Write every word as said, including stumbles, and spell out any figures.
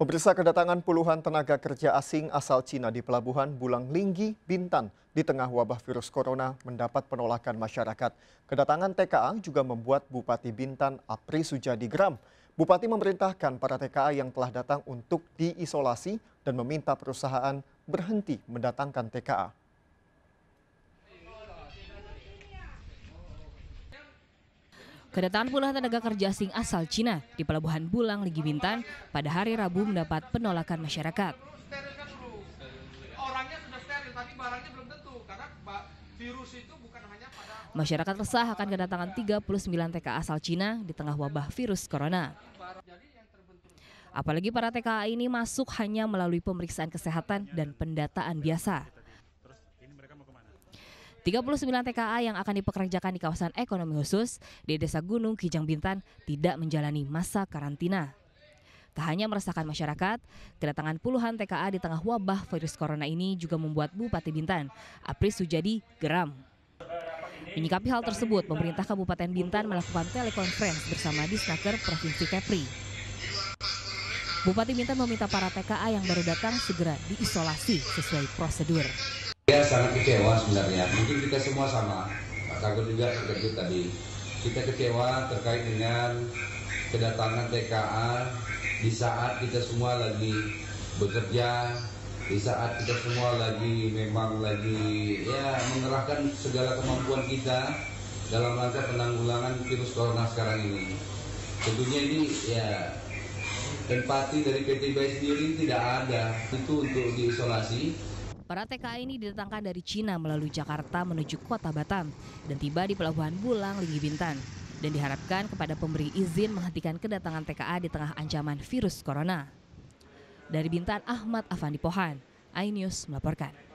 Pemirsa, kedatangan puluhan tenaga kerja asing asal China di pelabuhan Bulang Linggi, Bintan, di tengah wabah virus corona mendapat penolakan masyarakat. Kedatangan T K A juga membuat Bupati Bintan, Apri Sujadi, geram. Bupati memerintahkan para T K A yang telah datang untuk diisolasi dan meminta perusahaan berhenti mendatangkan T K A. Kedatangan puluhan tenaga kerja asing asal Cina di pelabuhan Bulang Linggi Bintan pada hari Rabu mendapat penolakan masyarakat. Masyarakat resah akan kedatangan tiga puluh sembilan T K A asal Cina di tengah wabah virus corona. Apalagi para T K A ini masuk hanya melalui pemeriksaan kesehatan dan pendataan biasa. tiga puluh sembilan T K A yang akan dipekerjakan di kawasan ekonomi khusus di desa Gunung Kijang Bintan tidak menjalani masa karantina. Tak hanya meresahkan masyarakat, kedatangan puluhan T K A di tengah wabah virus corona ini juga membuat Bupati Bintan, Apri Sujadi, geram. Menyikapi hal tersebut, pemerintah Kabupaten Bintan melakukan telekonferensi bersama Disnaker Provinsi Kepri. Bupati Bintan meminta para T K A yang baru datang segera diisolasi sesuai prosedur. Saya sangat kecewa sebenarnya, mungkin kita semua sama, Pak Sagur juga terkejut tadi. Kita kecewa terkait dengan kedatangan T K A di saat kita semua lagi bekerja, di saat kita semua lagi memang lagi ya mengerahkan segala kemampuan kita dalam rangka penanggulangan virus corona sekarang ini. Tentunya ini ya empati dari P T Best sendiri tidak ada, itu untuk diisolasi. Para T K A ini didatangkan dari Cina melalui Jakarta menuju Kota Batam dan tiba di pelabuhan Bulang Linggi Bintan dan diharapkan kepada pemberi izin menghentikan kedatangan T K A di tengah ancaman virus corona. Dari Bintan, Ahmad Afandi Pohan, iNews melaporkan.